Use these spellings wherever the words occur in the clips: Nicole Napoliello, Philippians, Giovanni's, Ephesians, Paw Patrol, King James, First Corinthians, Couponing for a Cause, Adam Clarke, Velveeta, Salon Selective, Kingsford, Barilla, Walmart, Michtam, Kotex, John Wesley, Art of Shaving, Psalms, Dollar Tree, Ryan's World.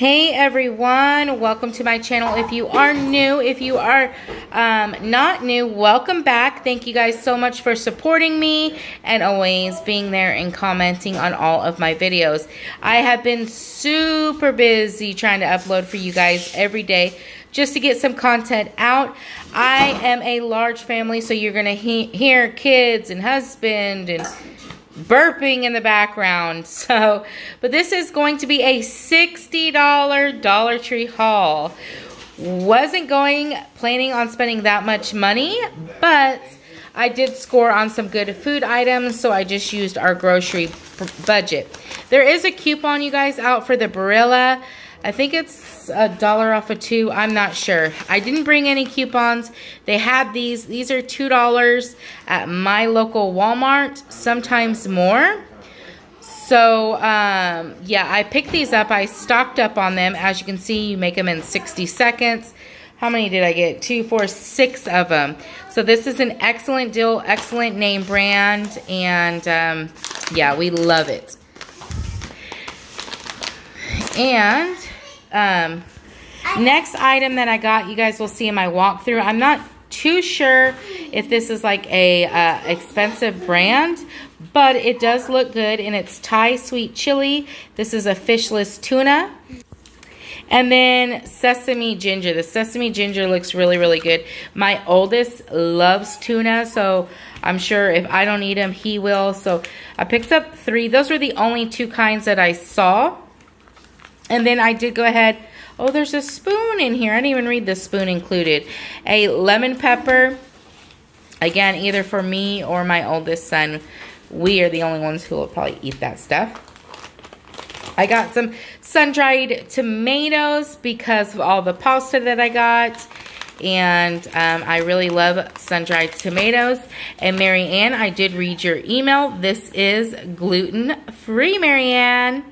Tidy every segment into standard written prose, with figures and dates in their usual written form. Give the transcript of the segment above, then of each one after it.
Hey everyone, welcome to my channel. If you are new, if you are not new, welcome back. Thank you guys so much for supporting me and always being there and commenting on all of my videos. I have been super busy trying to upload for you guys every day just to get some content out. I am a large family, so you're gonna hear kids and husband and burping in the background. So, but this is going to be a $60 Dollar Tree haul. Wasn't planning on spending that much money, but I did score on some good food items, so I just used our grocery budget. There is a coupon, you guys, out for the Barilla. I think it's $1 off of 2. I'm not sure. I didn't bring any coupons. They had these. These are $2 at my local Walmart, sometimes more. So, yeah, I picked these up. I stocked up on them. As you can see, you make them in 60 seconds. How many did I get? 2, 4, 6 of them. So this is an excellent deal, excellent name brand, and yeah, we love it. And next item that I got, you guys will see in my walkthrough. I'm not too sure if this is like a expensive brand, but it does look good, and it's Thai sweet chili. This is a fishless tuna. And then sesame ginger. The sesame ginger looks really, really good. My oldest loves tuna, so I'm sure if I don't eat him, he will. So I picked up 3. Those were the only 2 kinds that I saw. And then I did go ahead, oh, there's a spoon in here. I didn't even read the spoon included. A lemon pepper, again, either for me or my oldest son. We are the only ones who will probably eat that stuff. I got some sun-dried tomatoes because of all the pasta that I got. And I really love sun-dried tomatoes. And Mary Ann, I did read your email. This is gluten-free, Mary Ann.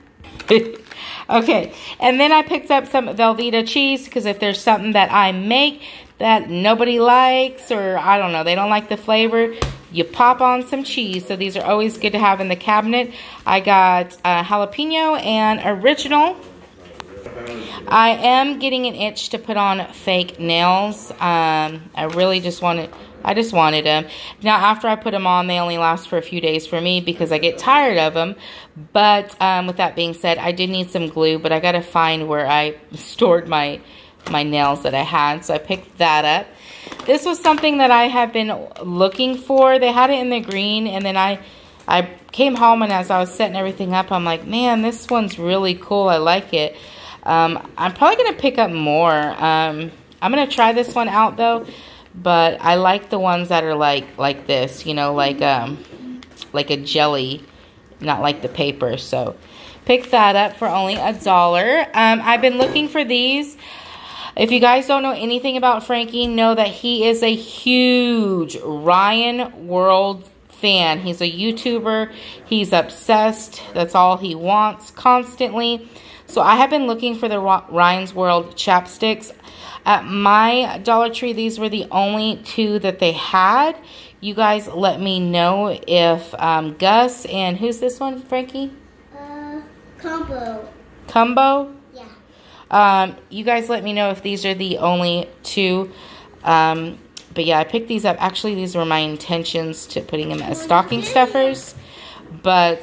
Okay, and then I picked up some Velveeta cheese because if there's something that I make that nobody likes, or I don't know, they don't like the flavor, you pop on some cheese. So these are always good to have in the cabinet. I got jalapeno and original. I am getting an itch to put on fake nails. I really just wanted, them. Now, after I put them on, they only last for a few days for me because I get tired of them. But with that being said, I did need some glue, but I got to find where I stored my nails that I had. So I picked that up. This was something that I have been looking for. They had it in the green, and then I came home, and as I was setting everything up, I'm like, man, this one's really cool. I like it. I'm probably going to pick up more. I'm going to try this one out, though. But I like the ones that are like this, you know, like a jelly, not like the paper. So pick that up for only $1. I've been looking for these. If you guys don't know anything about Frankie, know that he is a huge Ryan's World fan. He's a YouTuber. He's obsessed. That's all he wants constantly. So I have been looking for the Ryan's World chapsticks. At my Dollar Tree, these were the only 2 that they had. You guys let me know if Gus and who's this one, Frankie? Combo. Combo? Yeah. You guys let me know if these are the only 2. But yeah, I picked these up. Actually, these were my intentions to putting them as stocking stuffers. But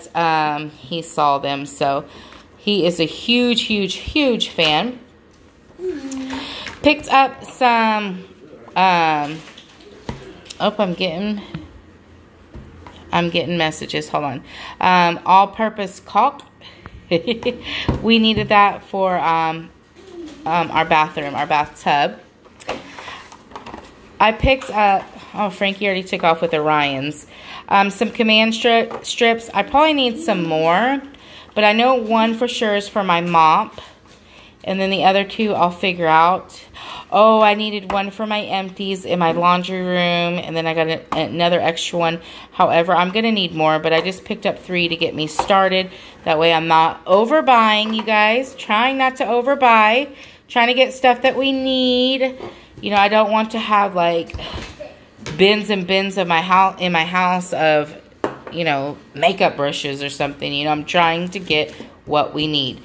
he saw them, so he is a huge, huge, huge fan. Picked up some, oh, I'm getting messages. Hold on. All-purpose caulk. We needed that for our bathroom, our bathtub. I picked up, oh, Frankie already took off with Orion's. Some command strips. I probably need some more, but I know one for sure is for my mop. And then the other 2 I'll figure out. Oh, I needed one for my empties in my laundry room. And then I got another extra one. However, I'm going to need more. But I just picked up 3 to get me started. That way I'm not overbuying, you guys. Trying not to overbuy. Trying to get stuff that we need. You know, I don't want to have like bins and bins of in my house of, you know, makeup brushes or something. You know, I'm trying to get what we need.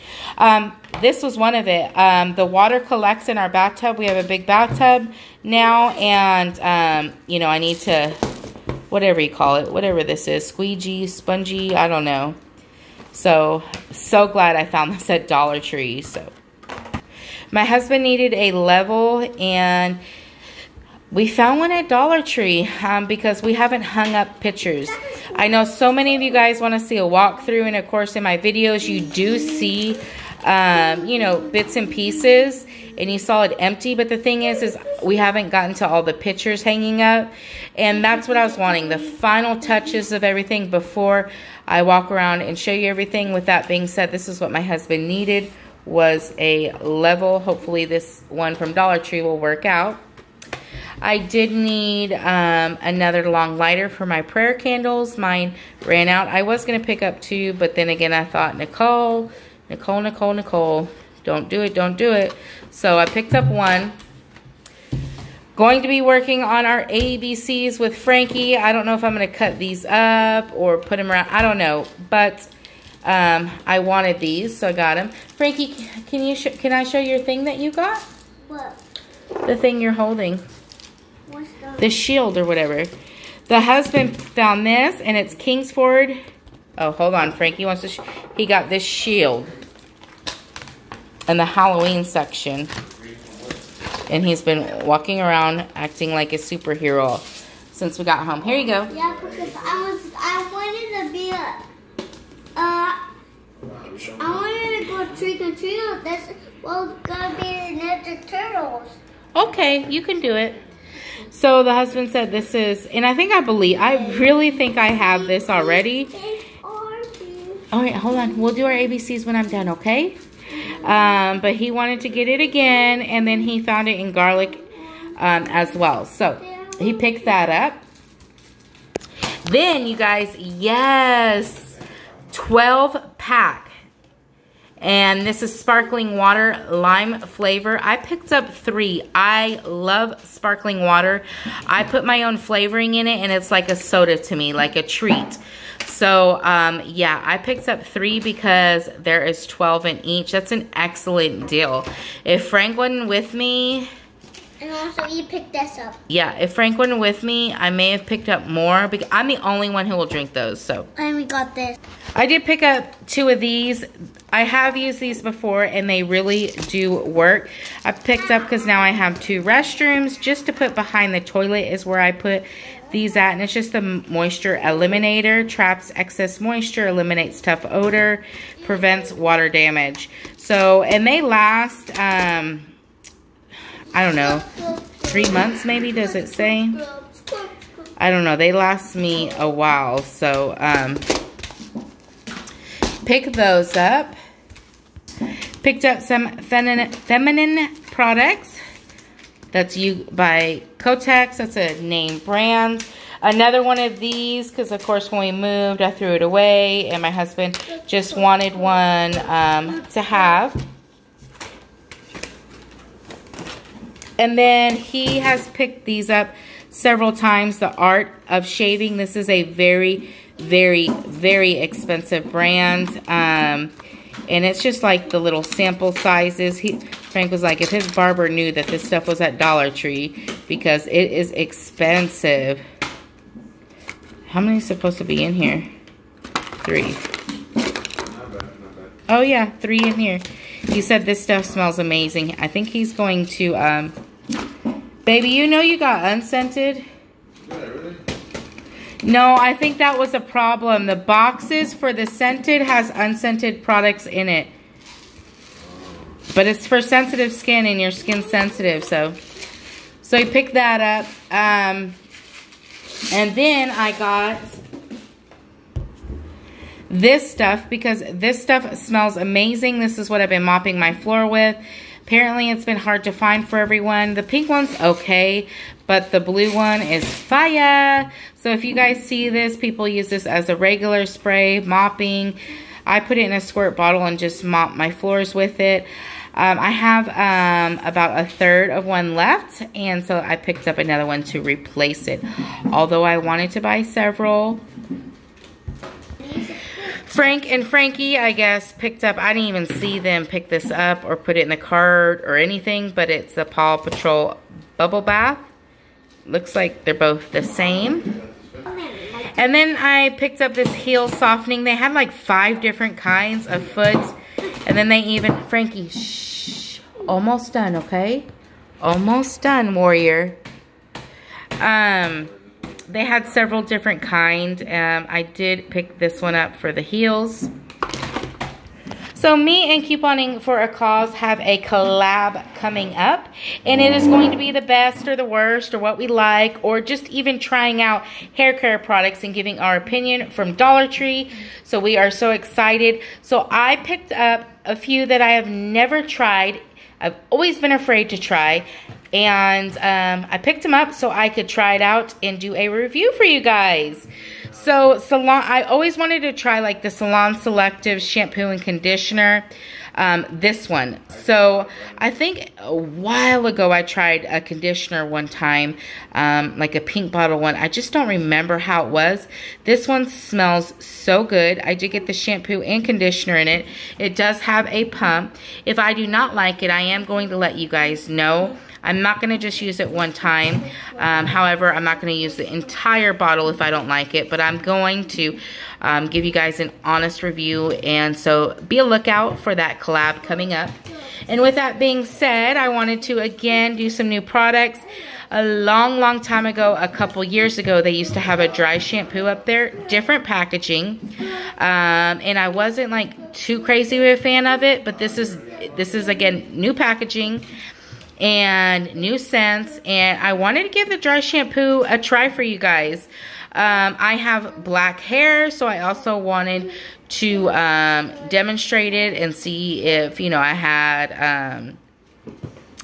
This was one of it. The water collects in our bathtub. We have a big bathtub now, and you know, I need to, whatever you call it, whatever this is, squeegee, spongy, I don't know. So glad I found this at Dollar Tree. So my husband needed a level, and we found one at Dollar Tree because we haven't hung up pictures. I know so many of you guys want to see a walkthrough, and of course in my videos you do see, you know, bits and pieces, and you saw it empty. But the thing is we haven't gotten to all the pictures hanging up, and that's what I was wanting, the final touches of everything before I walk around and show you everything. With that being said, this is what my husband needed, was a level. Hopefully this one from Dollar Tree will work out. I did need another long lighter for my prayer candles. Mine ran out. I was going to pick up two, but then again I thought, Nicole, don't do it. So I picked up one. Going to be working on our ABCs with Frankie. I don't know if I'm going to cut these up or put them around, I don't know, but I wanted these, so I got them. Frankie, can I show your thing that you got? What? The thing you're holding. What's that? The shield or whatever. The husband found this, and it's Kingsford. Oh, hold on, Frankie wants to. He got this shield in the Halloween section, and he's been walking around acting like a superhero since we got home. Here you go. Yeah, because I wanted to be a. I wanted to go trick or treat with this. Well, it's gonna be the Ninja Turtles. Okay, you can do it. So the husband said this is, and I really think I have this already. All right, hold on. We'll do our ABCs when I'm done, okay? But he wanted to get it again, and then he found it in garlic as well. So he picked that up. Then you guys, yes, 12 pack. And this is sparkling water, lime flavor. I picked up 3. I love sparkling water. I put my own flavoring in it, and it's like a soda to me, like a treat. So, yeah, I picked up 3 because there is 12 in each. That's an excellent deal. If Frank wasn't with me... And also, you picked this up. Yeah, if Frank wasn't with me, I may have picked up more, because I'm the only one who will drink those, so. And we got this. I did pick up 2 of these. I have used these before, and they really do work. I picked up, because now I have 2 restrooms, just to put behind the toilet is where I put these at, and it's just the moisture eliminator. Traps excess moisture, eliminates tough odor, prevents water damage. So, and they last, I don't know, 3 months maybe, does it say? I don't know, they last me a while, so pick those up. Picked up some feminine products. That's You by Kotex, that's a name brand. Another one of these, because of course when we moved I threw it away, and my husband just wanted one to have. And then he has picked these up several times, the Art of Shaving. This is a very, very, very expensive brand. And it's just like the little sample sizes. Frank was like, if his barber knew that this stuff was at Dollar Tree, because it is expensive. How many is supposed to be in here? 3. Oh yeah, 3 in here. He said this stuff smells amazing. I think he's going to, baby, you know you got unscented? Yeah, really? No, I think that was a problem. The boxes for the scented has unscented products in it. But it's for sensitive skin, and your skin's sensitive, so he picked that up. And then I got this stuff, because this stuff smells amazing. This is what I've been mopping my floor with. Apparently it's been hard to find for everyone. The pink one's okay, but the blue one is fire. So if you guys see this, people use this as a regular spray mopping. I put it in a squirt bottle and just mop my floors with it. I have about a third of one left, and so I picked up another one to replace it, although I wanted to buy several. Frank and Frankie, I guess, picked up, I didn't even see them pick this up or put it in the cart or anything, but it's a Paw Patrol bubble bath. Looks like they're both the same. And then I picked up this heel softening. They had like 5 different kinds of foot. And then they even, Frankie, shh, almost done, okay? Almost done, warrior. They had several different kinds. I did pick this one up for the heels. So me and Couponing for a Cause have a collab coming up, and it is going to be the best or the worst or what we like, or just even trying out hair care products and giving our opinion from Dollar Tree. So we are so excited. So I picked up a few that I have never tried. I've always been afraid to try, and I picked them up so I could try it out and do a review for you guys. So Salon, I always wanted to try like the Salon Selective shampoo and conditioner, this one. So I think a while ago I tried a conditioner one time, like a pink bottle one. I just don't remember how it was. This one smells so good. I did get the shampoo and conditioner in it. It does have a pump. If I do not like it, I am going to let you guys know. I'm not going to just use it one time. However, I'm not going to use the entire bottle if I don't like it. But I'm going to give you guys an honest review. And so be a lookout for that collab coming up. And with that being said, I wanted to again do some new products. A long time ago, a couple years ago, they used to have a dry shampoo up there. Different packaging. And I wasn't like too crazy of a fan of it. But this is again, new packaging and new scents, and I wanted to give the dry shampoo a try for you guys. I have black hair, so I also wanted to demonstrate it and see if, you know, I had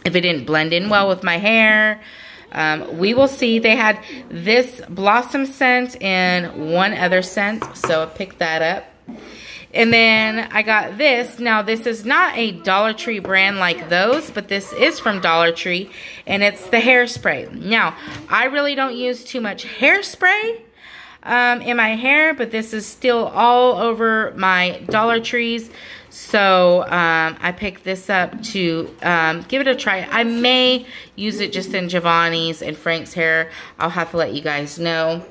if it didn't blend in well with my hair. We will see. They had this blossom scent and one other scent, so I picked that up. And then I got this. Now, this is not a Dollar Tree brand like those, but this is from Dollar Tree, and it's the hairspray. Now, I really don't use too much hairspray in my hair, but this is still all over my Dollar Trees. So I picked this up to give it a try. I may use it just in Giovanni's and Frank's hair. I'll have to let you guys know.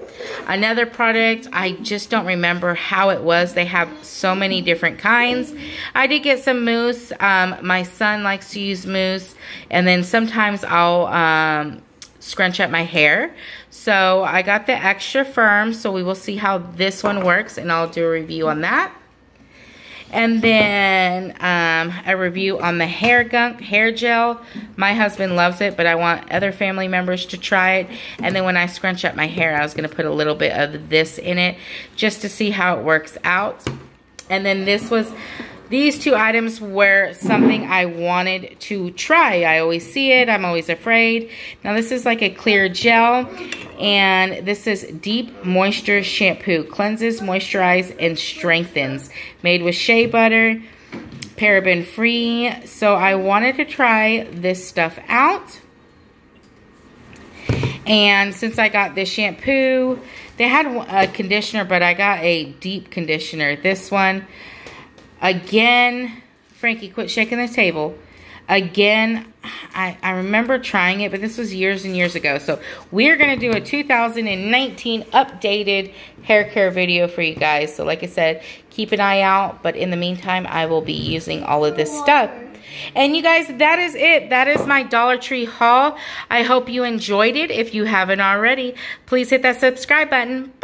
Another product, I just don't remember how it was. They have so many different kinds. I did get some mousse. My son likes to use mousse. And then sometimes I'll scrunch up my hair. So I got the extra firm. So we will see how this one works, and I'll do a review on that. And then a review on the hair gunk hair gel. My husband loves it, but I want other family members to try it. And then when I scrunch up my hair, I was going to put a little bit of this in it just to see how it works out. And then this was, these two items were something I wanted to try. I always see it. I'm always afraid. Now this is like a clear gel, and this is Deep Moisture Shampoo. Cleanses, moisturizes, and strengthens. Made with shea butter, paraben free. So I wanted to try this stuff out. And since I got this shampoo, they had a conditioner, but I got a deep conditioner. This one. Again, Frankie, quit shaking the table. Again, I remember trying it, but this was years and years ago. So we're going to do a 2019 updated hair care video for you guys. So like I said, keep an eye out. But in the meantime, I will be using all of this stuff. And you guys, that is it. That is my Dollar Tree haul. I hope you enjoyed it. If you haven't already, please hit that subscribe button.